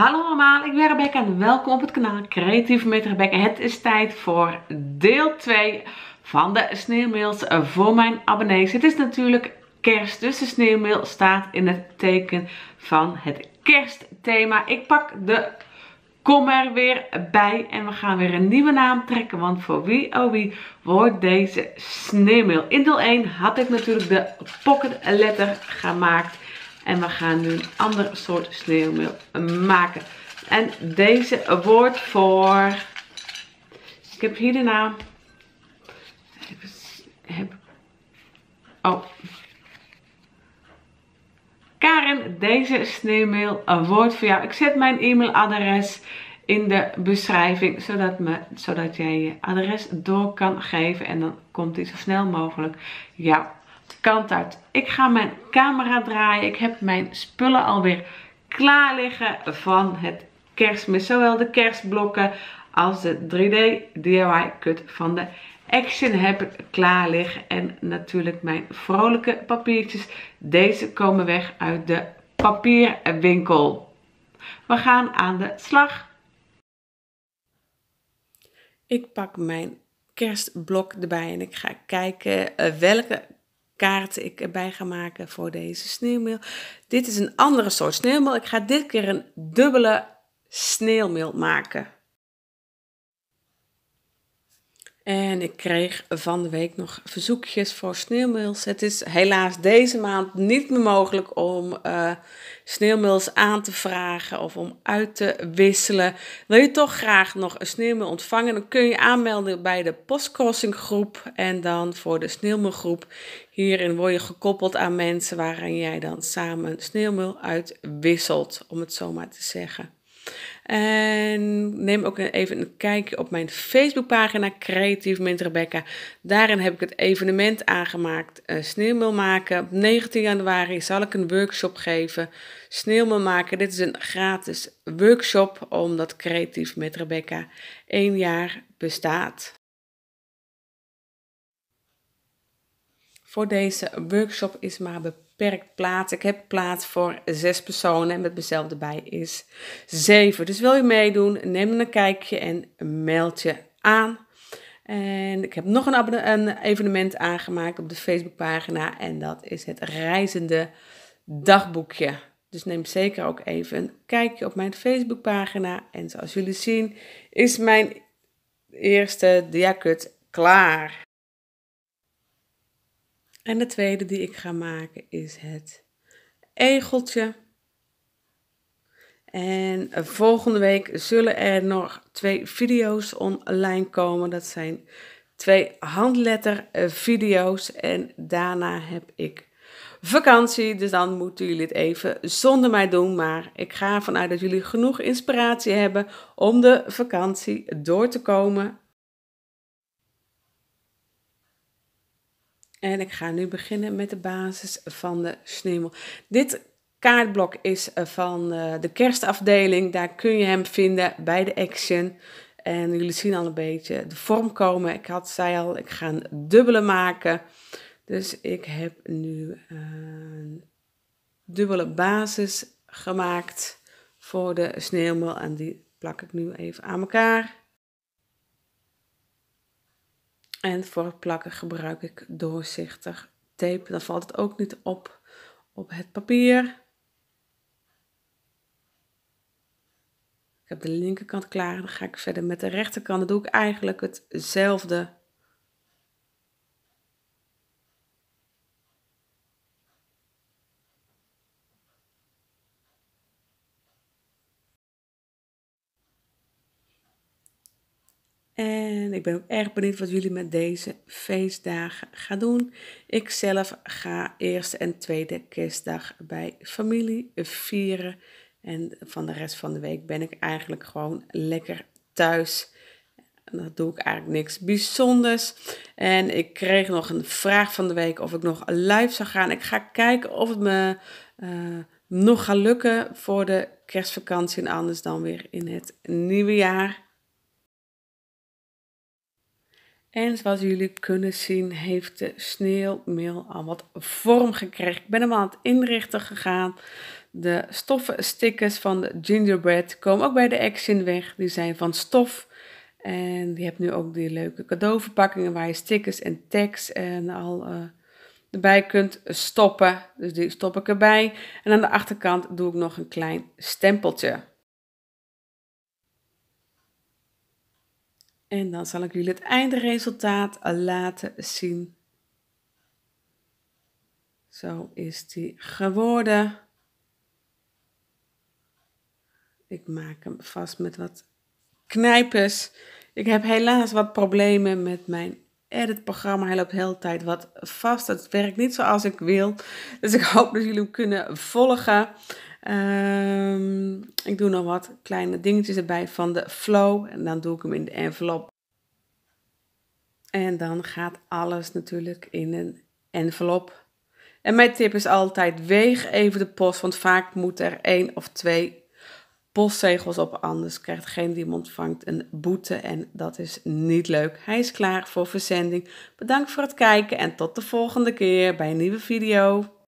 Hallo allemaal, ik ben Rebecca en welkom op het kanaal Creatief met Rebecca. Het is tijd voor deel 2 van de snailmails voor mijn abonnees. Het is natuurlijk kerst, dus de snailmail staat in het teken van het kerstthema. Ik pak de kommer weer bij en we gaan weer een nieuwe naam trekken, want voor wie oh wie wordt deze snailmail? In deel 1 had ik natuurlijk de pocketletter gemaakt. En we gaan nu een ander soort snailmail maken. En deze wordt voor... Ik heb hier de naam. Karen, deze snailmail wordt voor jou. Ik zet mijn e-mailadres in de beschrijving. Zodat jij je adres door kan geven. En dan komt die zo snel mogelijk jou kant uit. Ik ga mijn camera draaien. Ik heb mijn spullen alweer klaar liggen van het kerstmis. Zowel de kerstblokken als de 3D DIY cut van de Action heb ik klaar liggen. En natuurlijk mijn vrolijke papiertjes. Deze komen weg uit de papierwinkel. We gaan aan de slag. Ik pak mijn kerstblok erbij en ik ga kijken welke kaart ik erbij ga maken voor deze sneeuwmail. Dit is een andere soort sneeuwmail. Ik ga dit keer een dubbele sneeuwmail maken. En ik kreeg van de week nog verzoekjes voor sneeuwmails. Het is helaas deze maand niet meer mogelijk om sneeuwmails aan te vragen of om uit te wisselen. Wil je toch graag nog een sneeuwmail ontvangen, dan kun je aanmelden bij de postcrossing groep. En dan voor de sneeuwmailgroep. Hierin word je gekoppeld aan mensen waaraan jij dan samen een sneeuwmail uitwisselt, om het zo maar te zeggen. En neem ook even een kijkje op mijn Facebookpagina Creatief met Rebecca. Daarin heb ik het evenement aangemaakt. Snailmail maken. Op 19 januari zal ik een workshop geven. Snailmail maken. Dit is een gratis workshop omdat Creatief met Rebecca 1 jaar bestaat. Voor deze workshop is maar beperkt plaats. Ik heb plaats voor 6 personen en met mezelf erbij is 7. Dus wil je meedoen, neem een kijkje en meld je aan. En ik heb nog een evenement aangemaakt op de Facebookpagina en dat is het reizende dagboekje. Dus neem zeker ook even een kijkje op mijn Facebookpagina. En zoals jullie zien is mijn eerste diacut klaar. En de tweede die ik ga maken is het egeltje. En volgende week zullen er nog 2 video's online komen. Dat zijn 2 handlettervideo's. En daarna heb ik vakantie. Dus dan moeten jullie het even zonder mij doen. Maar ik ga ervan uit dat jullie genoeg inspiratie hebben om de vakantie door te komen. En ik ga nu beginnen met de basis van de snailmail. Dit kaartblok is van de kerstafdeling. Daar kun je hem vinden bij de Action. En jullie zien al een beetje de vorm komen. Ik had zei al, ik ga een dubbele maken. Dus ik heb nu een dubbele basis gemaakt voor de snailmail. En die plak ik nu even aan elkaar. En voor het plakken gebruik ik doorzichtig tape. Dan valt het ook niet op het papier. Ik heb de linkerkant klaar. Dan ga ik verder met de rechterkant. Dan doe ik eigenlijk hetzelfde. En ik ben ook erg benieuwd wat jullie met deze feestdagen gaan doen. Ik zelf ga eerste en tweede kerstdag bij familie vieren. En van de rest van de week ben ik eigenlijk gewoon lekker thuis. En dan doe ik eigenlijk niks bijzonders. En ik kreeg nog een vraag van de week of ik nog live zou gaan. Ik ga kijken of het me nog gaat lukken voor de kerstvakantie en anders dan weer in het nieuwe jaar. En zoals jullie kunnen zien heeft de sneeuwmail al wat vorm gekregen. Ik ben hem aan het inrichten gegaan. De stoffen stickers van de gingerbread komen ook bij de Action weg. Die zijn van stof. En je hebt nu ook die leuke cadeauverpakkingen waar je stickers en tags en al erbij kunt stoppen. Dus die stop ik erbij. En aan de achterkant doe ik nog een klein stempeltje. En dan zal ik jullie het eindresultaat laten zien. Zo is die geworden. Ik maak hem vast met wat knijpers. Ik heb helaas wat problemen met mijn editprogramma. Hij loopt de hele tijd wat vast. Het werkt niet zoals ik wil. Dus ik hoop dat jullie hem kunnen volgen. Ik doe nog wat kleine dingetjes erbij van de flow. En dan doe ik hem in de envelop. En dan gaat alles natuurlijk in een envelop. En mijn tip is altijd: weeg even de post. Want vaak moet er 1 of 2 postzegels op, anders krijgt degene die hem ontvangt een boete en dat is niet leuk. Hij is klaar voor verzending. Bedankt voor het kijken en tot de volgende keer bij een nieuwe video.